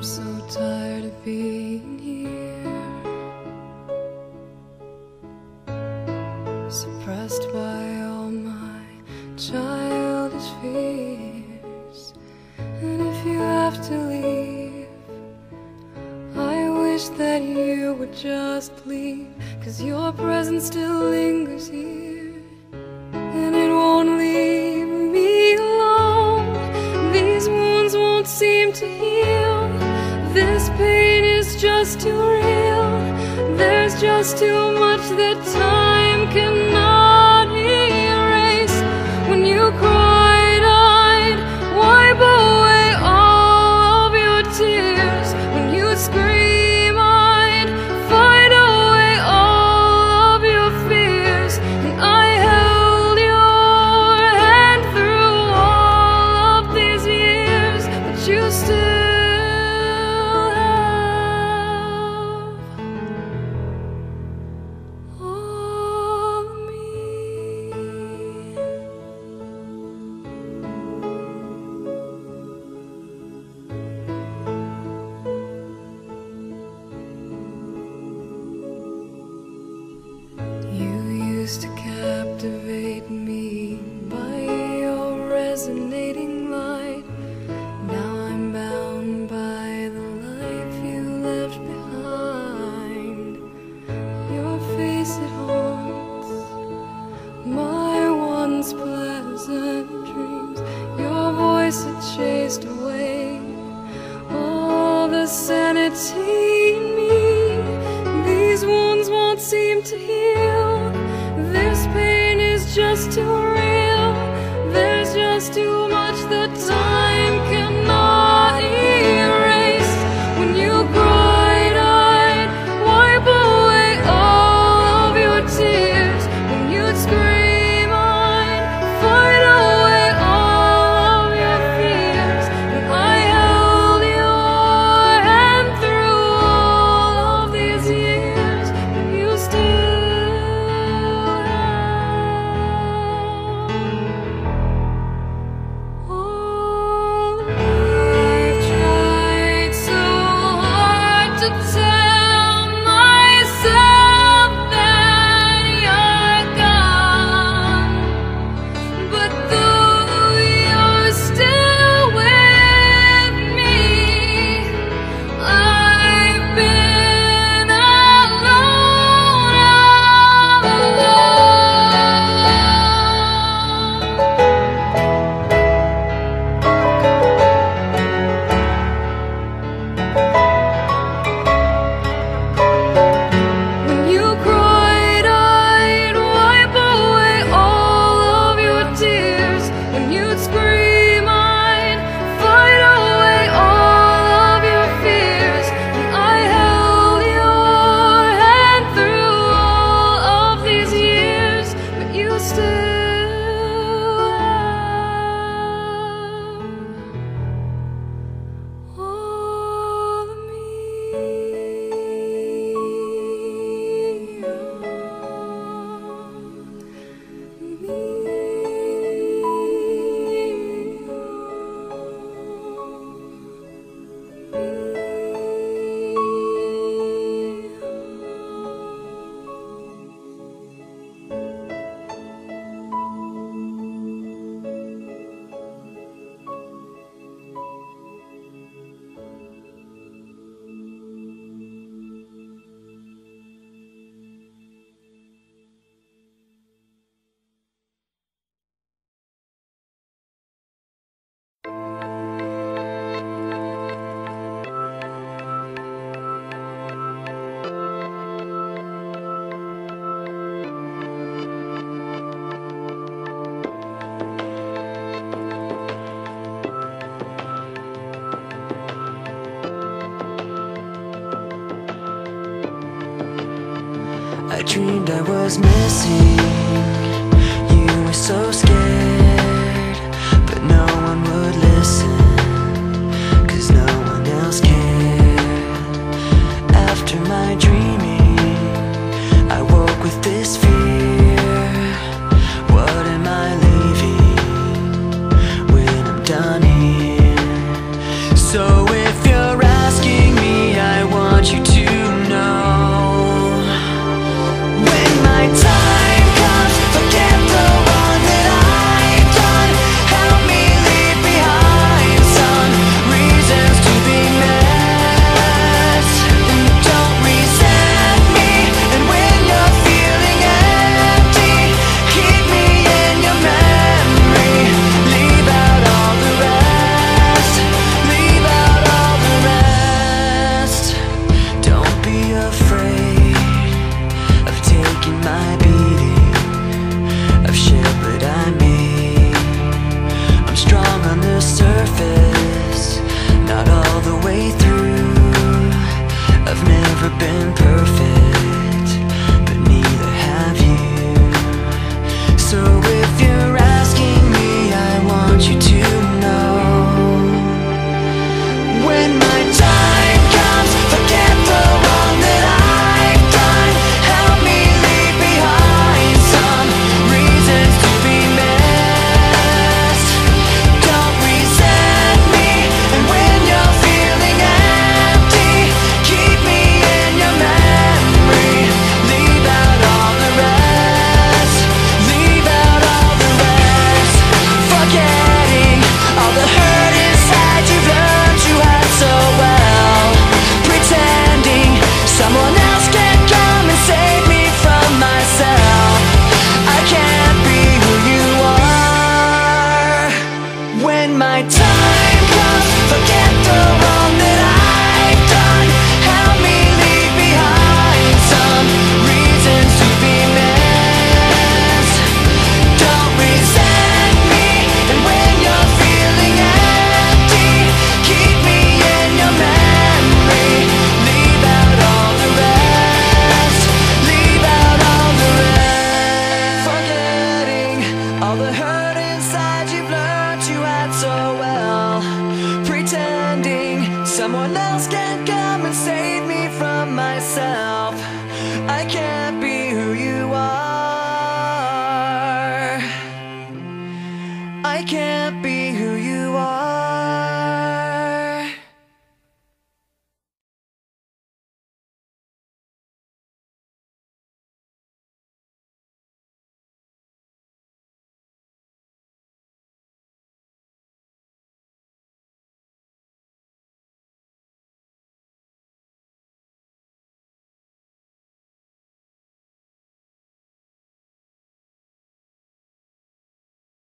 I'm so tired of being here, suppressed by all my childish fears. And if you have to leave, I wish that you would just leave, 'cause your presence still lingers here, and it won't leave me alone. These wounds won't seem to heal. This pain is just too real. There's just too much that time cannot erase. When you cried, wipe away all of your tears. When you scream, I'd fight away all of your fears. And I held your hand through all of these years, but you still to captivate me by your resonating light. Now I'm bound by the life you left behind. Your face, it haunts my once pleasant dreams. Your voice, it chased away all the sanity in me. These wounds won't seem to heal. This pain is just too real. There's just too much that time cannot erase. When you cried, I'd wipe away all of your tears. When you'd scream, I'd fight away all of your fears. And I held your hand through all of these years, but you still dreamed I was missing. You were so scared, but no one would listen, 'cause no one else cared. After my dreaming, I woke with this fear. What am I leaving when I'm done here? So if you're asking not all the way through. I've never been perfect, but neither have you. So if you're asking me, I want you to know, when my time comes, forget the wrong that I've done. Help me leave behind some reasons to be missed. Don't resent me, and when you're feeling empty, keep me in your memory. Leave out all the rest, leave out all the rest. Forgetting all the hurt inside you've learned you had so well. Pretending someone else can come and save me from myself. I can't be who you are. When my time comes, forget the wrong that I've done. Help me leave behind some reasons to be missed. Don't resent me, and when you're feeling empty, keep me in your memory. Leave out all the rest, leave out all the rest. Forgetting all the hurt inside you've learned you had so well. Pretending someone else can come and save me from myself. I can't be who you are. I can't.